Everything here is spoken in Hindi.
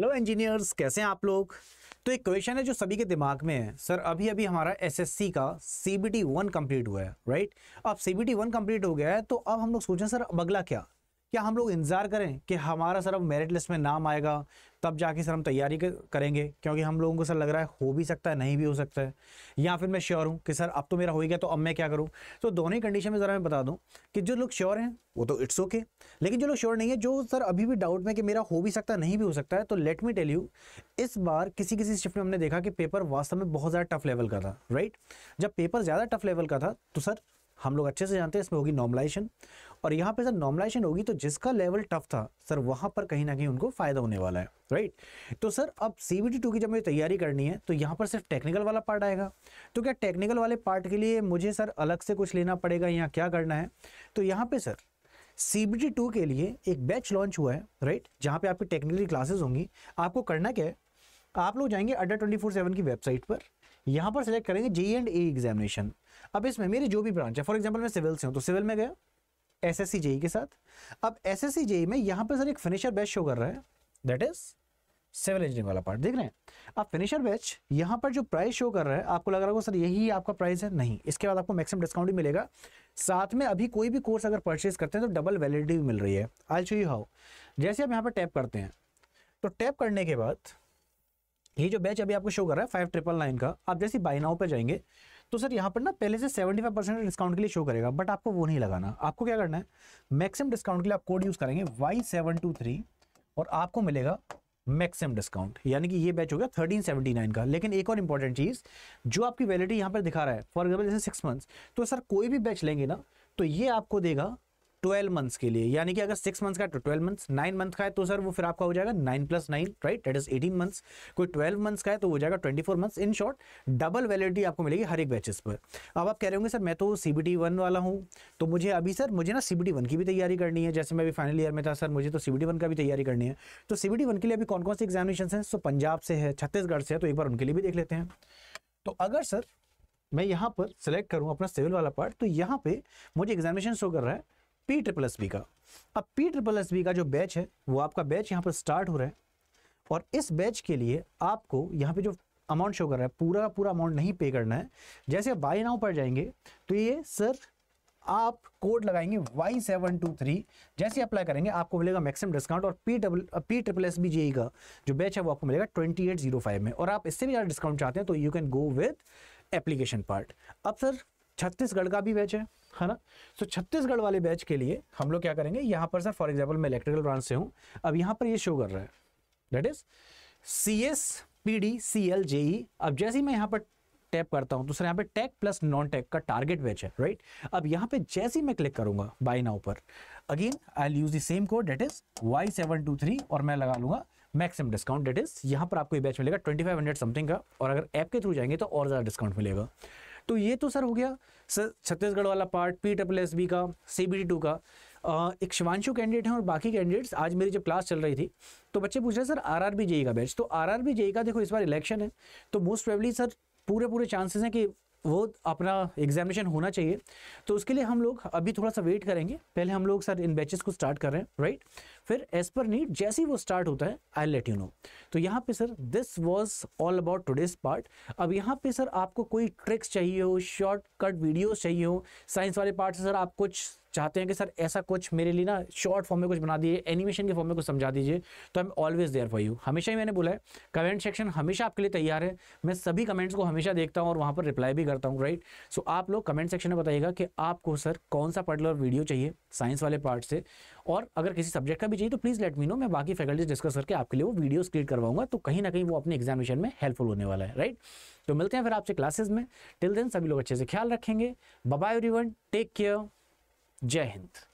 हेलो इंजीनियर्स, कैसे हैं आप लोग। तो एक क्वेश्चन है जो सभी के दिमाग में है, सर अभी अभी हमारा एसएससी का CBT 1 कंप्लीट हुआ है, राइट। अब CBT 1 कंप्लीट हो गया है तो अब हम लोग सोचें सर अब अगला क्या, क्या हम लोग इंतज़ार करें कि हमारा सर अब मेरिट लिस्ट में नाम आएगा तब जाके सर हम तैयारी करेंगे, क्योंकि हम लोगों को सर लग रहा है हो भी सकता है नहीं भी हो सकता है, या फिर मैं श्योर हूँ कि सर अब तो मेरा हो ही गया तो अब मैं क्या करूँ। तो दोनों ही कंडीशन में ज़रा मैं बता दूँ कि जो लोग श्योर हैं वो तो इट्स ओके, लेकिन जो लोग श्योर नहीं है, जो सर अभी भी डाउट में कि मेरा हो भी सकता है नहीं भी हो सकता है, तो लेट मी टेल यू इस बार किसी शिफ्ट में हमने देखा कि पेपर वास्तव में बहुत ज़्यादा टफ लेवल का था, राइट। जब पेपर ज़्यादा टफ लेवल का था तो सर हम लोग अच्छे से जानते हैं इसमें होगी नॉर्मलाइजेशन, और यहाँ पे सर नॉर्मलाइजेशन होगी तो जिसका लेवल टफ था सर वहाँ पर कहीं ना कहीं उनको फ़ायदा होने वाला है, राइट। तो सर अब CBT 2 की जब मुझे तैयारी करनी है तो यहाँ पर सिर्फ टेक्निकल वाला पार्ट आएगा, तो क्या टेक्निकल वाले पार्ट के लिए मुझे सर अलग से कुछ लेना पड़ेगा या क्या करना है। तो यहाँ पर सर CBT 2 के लिए एक बैच लॉन्च हुआ है, राइट, जहाँ पर आपकी टेक्निकल क्लासेज होंगी। आपको करना क्या है, आप लोग जाएंगे Adda247 की वेबसाइट पर, यहाँ पर सेलेक्ट करेंगे JE and AE एग्जामिनेशन। अब इसमें मेरी जो भी ब्रांच है, फॉर एग्जांपल मैं सिविल से हूँ तो सिविल में गया SSC JE के साथ। अब SSC JE में यहाँ पर सर एक फिनिशर बैच शो कर रहा है, दैट इज सिविल इंजीनियरिंग वाला पार्ट देख रहे हैं। अब फिनिशर बैच यहाँ पर जो प्राइस शो कर रहा है, आपको लग रहा होगा सर यही आपका प्राइस है, नहीं, इसके बाद आपको मैक्सिमम डिस्काउंट भी मिलेगा। साथ में अभी कोई भी कोर्स अगर परचेज करते हैं तो डबल वैलिडिटी भी मिल रही है। I show you how. जैसे आप यहाँ पर टैप करते हैं तो टैप करने के बाद ये जो बैच अभी आपको शो कर रहा है 5999 का, आप जैसे बाय नाउ पे जाएंगे तो सर यहाँ पर ना पहले से 75% डिस्काउंट के लिए शो करेगा, बट आपको वो नहीं लगाना। आपको क्या करना है, मैक्सिमम डिस्काउंट के लिए आप कोड यूज़ करेंगे Y723 और आपको मिलेगा मैक्सिमम डिस्काउंट, यानी कि ये बैच हो गया 1379 का। लेकिन एक और इंपॉर्टेंट चीज़, जो आपकी वैलिडिटी यहाँ पर दिखा रहा है फॉर एग्जाम्पल जैसे 6 मंथ्स, तो सर कोई भी बैच लेंगे ना तो ये आपको देगा 12 मंथ्स के लिए, यानी कि अगर 6 मंथ्स का है तो 12 मंथ्स, 9 मंथ का है तो सर वो फिर आपका हो जाएगा 9 + 9, राइट, दैट इज 18 मंथ्स। कोई 12 मंथ्स का है तो हो जाएगा 24 months. In short double validity आपको मिलेगी हर एक बैचेस पर। अब आप कह रहे होंगे सर मैं तो CBT 1 वाला हूं तो मुझे अभी सर मुझे ना CBT 1 की भी तैयारी करनी है, जैसे मैं अभी फाइनल ईयर में था सर मुझे तो CBT 1 का भी तैयारी करनी है। तो CBT 1 के लिए अभी कौन कौन से एग्जामिनेशन हैं, सो पंजाब से है, छत्तीसगढ़ से है, तो एक बार उनके लिए भी देख लेते हैं। तो अगर सर मैं यहाँ पर सेलेक्ट करूँ अपना सिविल वाला पार्ट तो यहाँ पर मुझे एग्जामिनेशन शो कर रहा है PWSB का। अब PWSB का जो बैच है वो आपका बैच यहाँ पर स्टार्ट हो रहा है, और इस बैच के लिए आपको यहाँ पे जो अमाउंट शो कर रहा है पूरा अमाउंट नहीं पे करना है। जैसे आप बाय नाउ पर जाएंगे तो ये सर आप कोड लगाएंगे Y723, जैसे अप्लाई करेंगे आपको मिलेगा मैक्सिमम डिस्काउंट, और PWSB JE का जो बैच है वो आपको मिलेगा 2805 में। और आप इससे भी ज़्यादा डिस्काउंट चाहते हैं तो you can go with application part. अब सर छत्तीसगढ़ का भी बैच है ना, तो छत्तीसगढ़ वाले बैच के लिए हम लोग क्या करेंगे, यहाँ पर सर फॉर एग्जांपल मैं इलेक्ट्रिकल ब्रांच से हूँ, अब यहाँ पर ये शो कर रहा है that is CS PD CL JE। अब जैसे ही मैं यहाँ पर टैप करता हूँ तो सर यहाँ पे Tech + Non-Tech का टारगेट बैच है, राइट। अब यहाँ पे जैसे ही मैं क्लिक करूँगा बाय नाउ पर, again I will use the same code that is Y723 और मैं लगा लूँगा मैक्सिमम डिस्काउंट, दैट इज यहाँ पर आपको ये बैच मिलेगा 2500 समथिंग का, और अगर ऐप के थ्रू जाएंगे तो और ज़्यादा डिस्काउंट मिलेगा। तो ये तो सर हो गया सर छत्तीसगढ़ वाला पार्ट PWSB का, CBT 2 का। एक शिवांशु कैंडिडेट हैं और बाकी कैंडिडेट्स, आज मेरी जब क्लास चल रही थी तो बच्चे पूछ रहे सर RRB JE का बैच, तो RRB JE का देखो इस बार इलेक्शन है तो मोस्ट प्रोबेबली सर पूरे चांसेस हैं कि वो अपना एग्जामिनेशन होना चाहिए, तो उसके लिए हम लोग अभी थोड़ा सा वेट करेंगे। पहले हम लोग सर इन बैचेस को स्टार्ट कर रहे हैं, राइट, फिर एज पर नीड जैसे ही वो स्टार्ट होता है आई लेट यू नो। तो यहाँ पे sir this was all about today's part. अब यहाँ पे सर आपको कोई ट्रिक्स चाहिए हो, शॉर्टकट वीडियोस चाहिए हो, साइंस वाले पार्ट से सर आप कुछ चाहते हैं कि सर ऐसा कुछ मेरे लिए ना शॉर्ट फॉर्म में कुछ बना दीजिए, एनिमेशन के फॉर्म में कुछ समझा दीजिए, तो I am always there for you. हमेशा ही मैंने बोला है कमेंट सेक्शन हमेशा आपके लिए तैयार है, मैं सभी कमेंट्स को हमेशा देखता हूँ और वहाँ पर रिप्लाई भी करता हूँ, राइट। सो आप लोग कमेंट सेक्शन में बताइएगा कि आपको सर कौन सा पर्टिकुलर वीडियो चाहिए साइंस वाले पार्ट से, और अगर किसी सब्जेक्ट का भी चाहिए तो प्लीज़ लेट मी नो, मैं बाकी फैकल्टीज डिस्कस करके आपके लिए वो वीडियोज़ क्रिएट करवाऊंगा, तो कहीं ना कहीं वो अपने एग्जामिनेशन में हेल्पफुल होने वाला है, राइट। तो मिलते हैं फिर आपसे क्लासेज में, टिल देन सभी लोग अच्छे से ख्याल रखेंगे। Bye bye everyone, take care, जय हिंद।